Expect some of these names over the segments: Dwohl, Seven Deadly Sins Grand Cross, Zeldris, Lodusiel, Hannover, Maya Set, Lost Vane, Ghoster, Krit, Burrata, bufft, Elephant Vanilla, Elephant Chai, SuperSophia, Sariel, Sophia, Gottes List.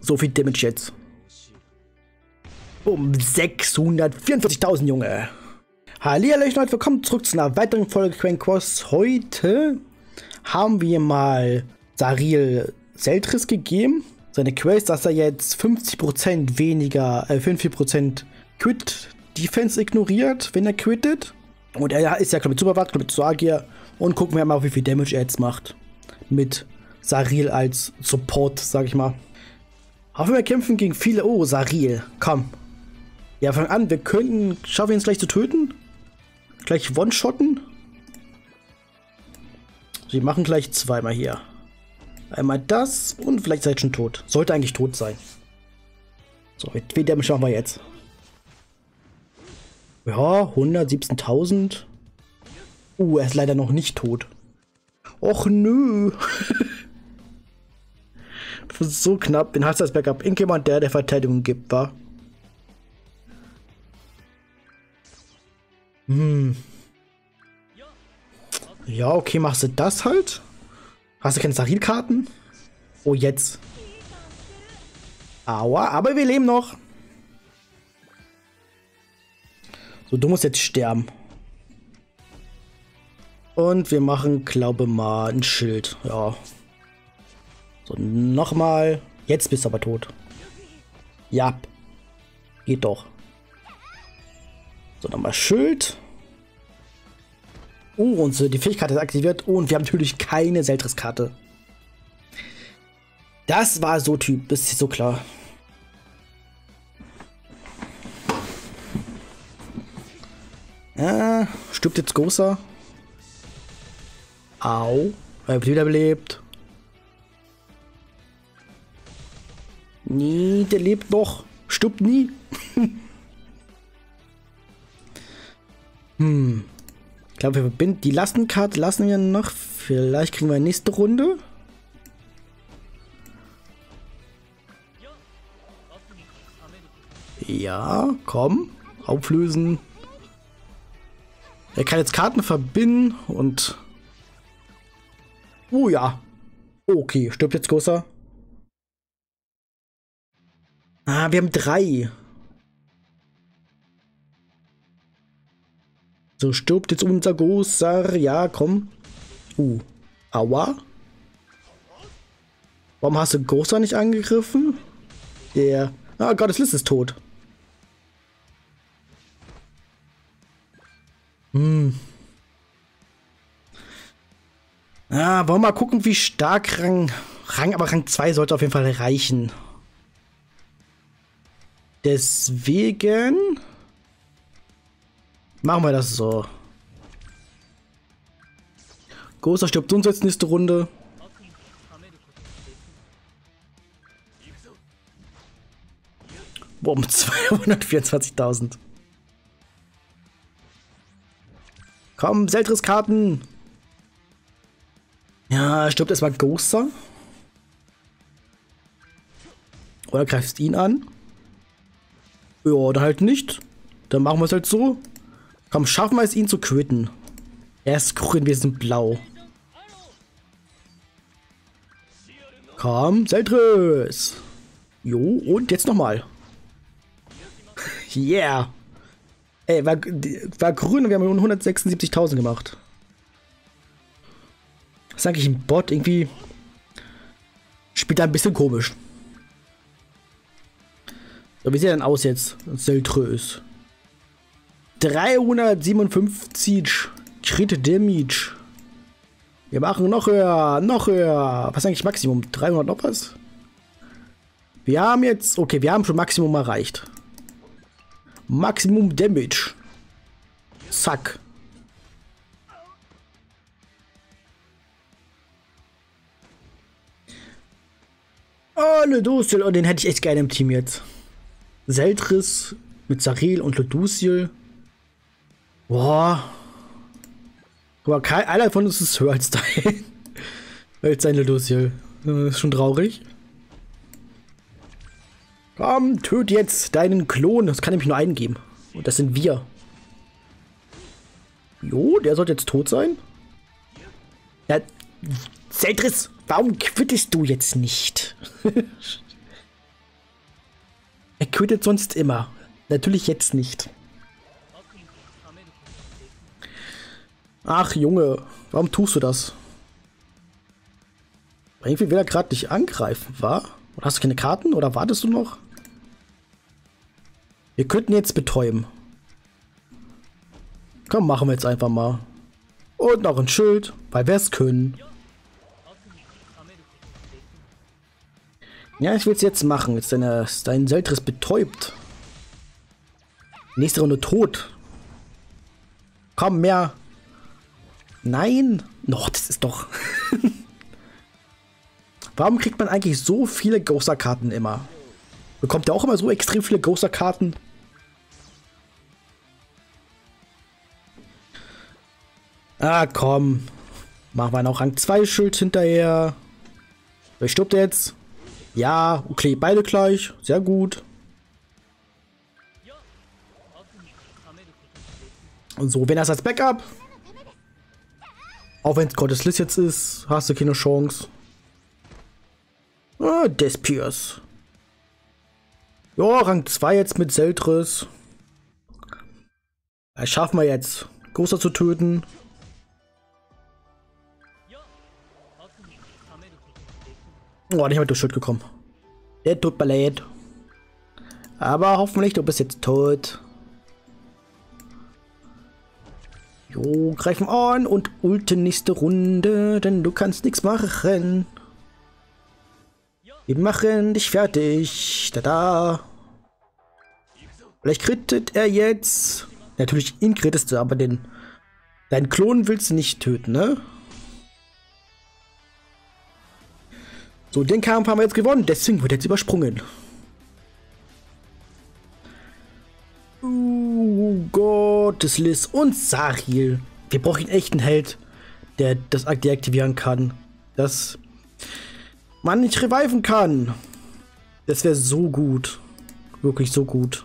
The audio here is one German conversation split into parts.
So viel Damage jetzt. Um 644.000, Junge. Hallihallo, Leute, willkommen zurück zu einer weiteren Folge Grand Cross. Heute haben wir mal Sariel Zeldris gegeben. Seine Quest, dass er jetzt 50% weniger, 50% Quit Defense ignoriert, wenn er quittet. Und er ist ja, glaube ich, Superwatt, glaube ich, Sagier. Und gucken wir mal, wie viel Damage er jetzt macht. Mit Sariel als Support, sag ich mal. Auf jeden Fall kämpfen gegen viele. Oh, Sariel, komm. Ja, fang an, wir könnten. Schaffen wir uns gleich zu töten? Gleich One-Shotten? Wir machen gleich zweimal hier. Einmal das und vielleicht seid ihr schon tot. Sollte eigentlich tot sein. So, wie Damage machen wir jetzt? Ja, 117.000. Er ist leider noch nicht tot. Och nö. Das ist so knapp. Den hast du als Backup. Irgendjemand, der Verteidigung gibt, war. Ja, okay, machst du das halt? Hast du keine Sariel-Karten? Oh, jetzt. Aua, aber wir leben noch. So, du musst jetzt sterben. Und wir machen, glaube mal, ein Schild. Ja. So, nochmal. Jetzt bist du aber tot. Ja. Geht doch. So, nochmal Schild. Oh, und so, die Fähigkeit ist aktiviert. Oh, und wir haben natürlich keine Zeldris-Karte. Das war so Typ, das ist so klar. Stirbt jetzt Großer. Au. Er wird wiederbelebt. Nee, der lebt noch. Stirbt nie. Ich glaube, wir verbinden die Lastenkarte, lassen wir noch. Vielleicht kriegen wir nächste Runde. Ja, komm. Auflösen. Er kann jetzt Karten verbinden und. Oh ja. Okay, stirbt jetzt Großer. Ah, wir haben 3. So, stirbt jetzt unser Großer. Ja, komm. Aua. Warum hast du Großer nicht angegriffen? Der. Ah, Gottes List ist tot. Ah, wollen wir mal gucken, wie stark aber Rang 2 sollte auf jeden Fall reichen. Deswegen machen wir das so. Großer stirbt uns jetzt nächste Runde. Boom, 224.000. Komm, Zeldris-Karten. Ja, stirbt erstmal Ghoster. Oder greifst ihn an. Ja, oder halt nicht. Dann machen wir es halt so. Komm, schaffen wir es, ihn zu quitten. Er ist grün, wir sind blau. Komm, Zeldris. Jo, und jetzt nochmal. Yeah. Ey, war grün und wir haben 176.000 gemacht. Das ist eigentlich ein Bot, irgendwie spielt da ein bisschen komisch. So, wie sieht er denn aus jetzt? Zeldris. 357 Crit Damage. Wir machen noch höher, noch höher. Was ist eigentlich Maximum? 300 noch was? Wir haben jetzt, okay, wir haben schon Maximum erreicht. Maximum Damage. Zack. Oh, Lodusiel. Und den hätte ich echt gerne im Team jetzt. Zeldris mit Sariel und Lodusiel. Boah. Aber einer von uns ist höher als dein. Als dein Lodusiel. Ist schon traurig. Komm, töte jetzt deinen Klon. Das kann nämlich nur einen geben. Und das sind wir. Jo, der sollte jetzt tot sein. Ja, Zeldris, warum quittest du jetzt nicht? tötet sonst immer. Natürlich jetzt nicht. Ach Junge, warum tust du das? Irgendwie will er gerade dich angreifen, wa? Oder hast du keine Karten? Oder wartest du noch? Wir könnten jetzt betäuben. Komm, machen wir jetzt einfach mal. Und noch ein Schild, weil wir es können. Ja, ich will es jetzt machen. Jetzt ist dein Zeldris betäubt. Nächste Runde tot. Komm, mehr. Nein. Noch, das ist doch... Warum kriegt man eigentlich so viele Ghoster-Karten immer? Bekommt er auch immer so extrem viele Ghoster-Karten? Ah, komm. Machen wir noch Rang 2 Schild hinterher. Wer stirbt jetzt? Ja, okay, beide gleich. Sehr gut. Und so, wenn das als Backup. Auch wenn es Gottes List jetzt ist, hast du keine Chance. Ah, Despiers. Ja, Rang 2 jetzt mit Zeldris. Das schaffen wir jetzt, Ghoster zu töten. Oh, nicht mit dem Schild gekommen. Der tut mir leid. Aber hoffentlich, du bist jetzt tot. Jo, greifen an und ulte nächste Runde, denn du kannst nichts machen. Wir machen dich fertig. Tada. Vielleicht kritet er jetzt. Natürlich, ihn kritest du, aber deinen Klon willst du nicht töten, ne? So, den Kampf haben wir jetzt gewonnen, deswegen wird jetzt übersprungen. Gottes List und Sariel. Wir brauchen einen echten Held, der das deaktivieren kann. Dass man nicht reviven kann. Das wäre so gut. Wirklich so gut.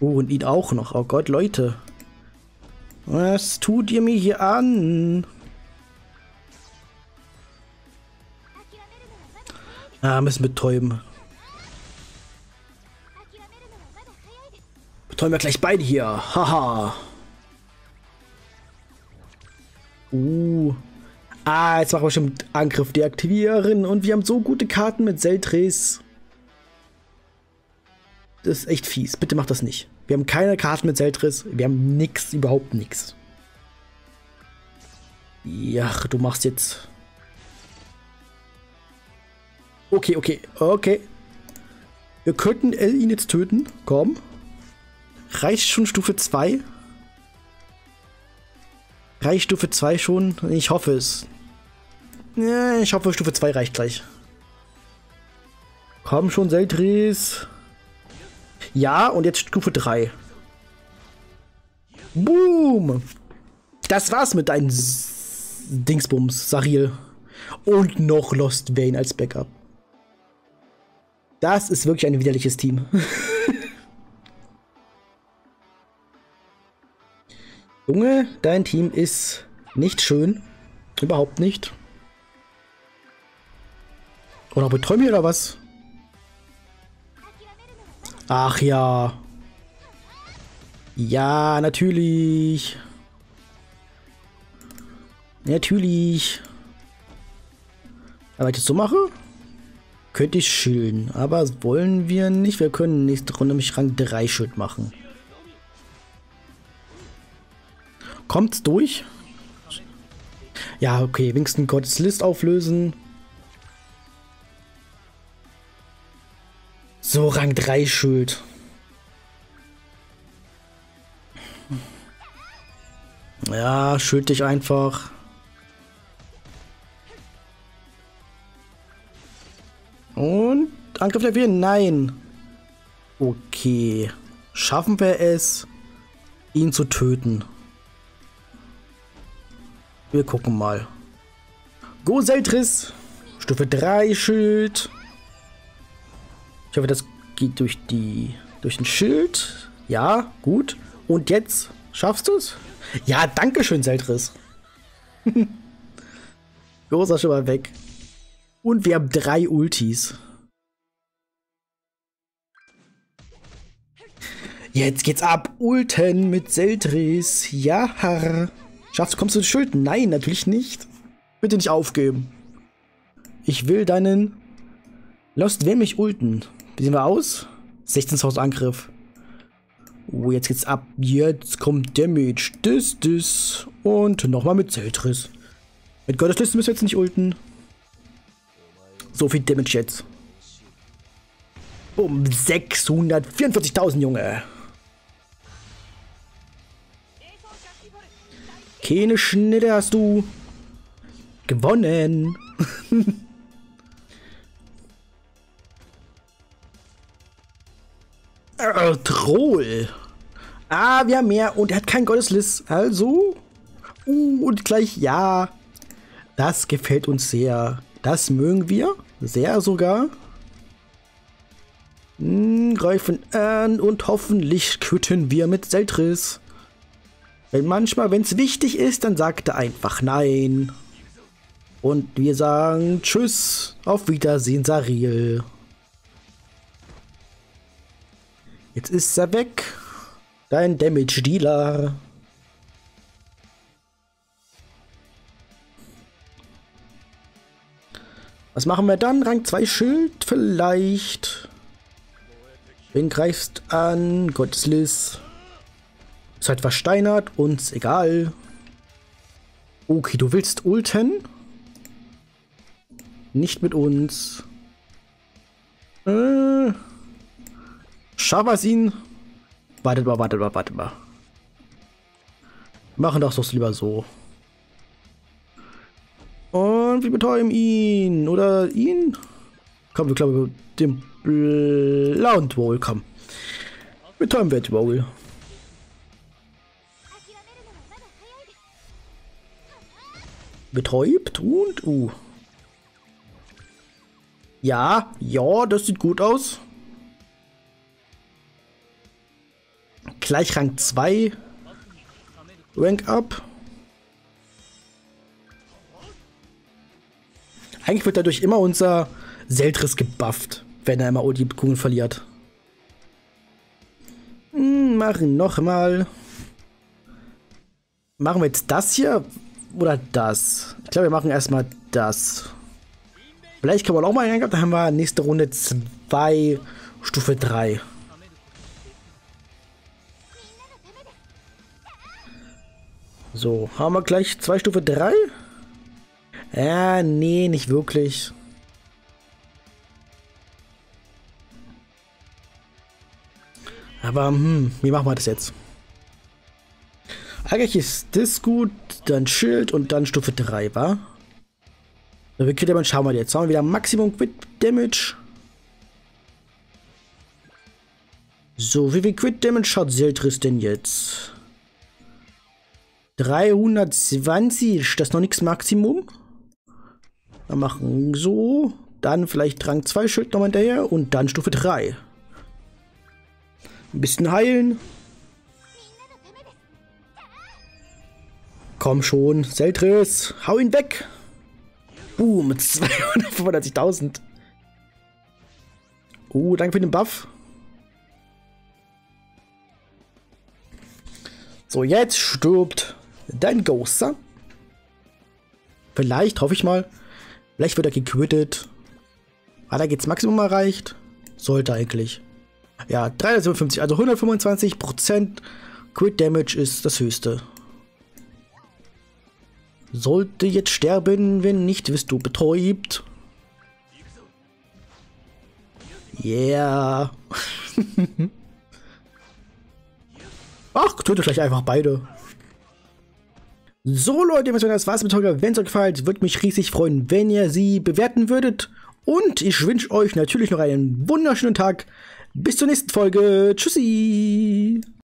Oh, und ihn auch noch. Oh Gott, Leute. Was tut ihr mir hier an? Ah, müssen betäuben. Betäuben wir gleich beide hier. Haha. Ah, jetzt machen wir schon Angriff deaktivieren. Und wir haben so gute Karten mit Zeldris. Das ist echt fies. Bitte macht das nicht. Wir haben keine Karten mit Zeldris. Wir haben nix, überhaupt nix. Ja, du machst jetzt... Okay, okay, okay. Wir könnten ihn jetzt töten. Komm. Reicht schon Stufe 2? Reicht Stufe 2 schon? Ich hoffe es. Ja, ich hoffe, Stufe 2 reicht gleich. Komm schon, Zeldris. Ja, und jetzt Stufe 3. Boom. Das war's mit deinem Dingsbums, Sariel. Und noch Lost Vane als Backup. Das ist wirklich ein widerliches Team. Junge, dein Team ist nicht schön. Überhaupt nicht. Oder betäuben wir oder was? Ach ja. Ja, natürlich. Natürlich. Aber wenn ich das so mache... Könnte ich schilden, aber das wollen wir nicht. Wir können nächste Runde nämlich Rang 3 Schild machen. Kommt's durch? Ja, okay. Wenigstens Gottes List auflösen. So, Rang 3 Schild. Ja, schild dich einfach. Und Angriff der 4? Nein. Okay. Schaffen wir es, ihn zu töten? Wir gucken mal. Go Zeldris. Stufe 3 Schild. Ich hoffe, das geht durch den Schild. Ja, gut. Und jetzt schaffst du es? Ja, danke schön, Zeldris. Go, sag schon mal weg. Und wir haben 3 Ultis. Jetzt geht's ab. Ulten mit Zeldris. Ja. Schaffst du, kommst du ins Schild? Nein, natürlich nicht. Bitte nicht aufgeben. Ich will deinen Lost Vane mich ulten. Wie sehen wir aus? 16.000 Angriff. Oh, jetzt geht's ab. Jetzt kommt Damage. Das. Und nochmal mit Zeldris. Mit Gottes List müssen wir jetzt nicht ulten. So viel Damage jetzt. Um 644.000, Junge. Keine Schnitte hast du. Gewonnen. Troll. Ah, wir haben mehr. Und er hat kein Gottes List. Also. Und gleich ja. Das gefällt uns sehr. Das mögen wir. Sehr sogar. Greifen an und hoffentlich quitten wir mit Zeldris. Denn manchmal, wenn es wichtig ist, dann sagt er einfach nein. Und wir sagen tschüss. Auf Wiedersehen, Sariel. Jetzt ist er weg. Dein Damage Dealer. Was machen wir dann? Rang 2 Schild vielleicht. Wen greifst an? Gottes List. Ist halt versteinert, uns egal. Okay, du willst ulten? Nicht mit uns. Schaffen wir es ihn? Wartet mal. Machen doch das lieber so. Und wir betäuben ihn. Oder ihn? Komm, ich glaube, dem blauen Dwohl, komm. Betäuben wir Dwohl. Betäubt und Ja, das sieht gut aus. Gleich Rang 2. Rank up. Eigentlich wird dadurch immer unser Zeldris gebufft, wenn er immer die Kugeln verliert. Machen nochmal. Machen wir jetzt das hier oder das? Ich glaube, wir machen erstmal das. Vielleicht kann man auch mal reingehen, dann haben wir nächste Runde 2, Stufe 3. So, haben wir gleich 2 Stufe 3? Ja, nee, nicht wirklich. Aber, wie machen wir das jetzt? Eigentlich ist das gut, dann Schild und dann Stufe 3, wa? Wir kriegen aber, schauen wir jetzt. Haben wir wieder Maximum Crit Damage. So, wie viel Crit Damage hat Zeldris denn jetzt? 320, das ist noch nichts Maximum. Dann machen so. Dann vielleicht Rang 2 Schild nochmal hinterher und dann Stufe 3. Ein bisschen heilen. Komm schon, Zeldris, hau ihn weg. Boom, 235.000. Danke für den Buff. So, jetzt stirbt dein Ghoster. Vielleicht, hoffe ich mal. Vielleicht wird er gequittet. Hat er jetzt Maximum erreicht? Sollte eigentlich. Ja, 357, also 125% Crit Damage ist das höchste. Sollte jetzt sterben, wenn nicht, wirst du betäubt. Yeah. Ach, tötet gleich einfach beide. So, Leute, das war's mit heute. Wenn es euch gefällt, würde mich riesig freuen, wenn ihr sie bewerten würdet. Und ich wünsche euch natürlich noch einen wunderschönen Tag. Bis zur nächsten Folge. Tschüssi.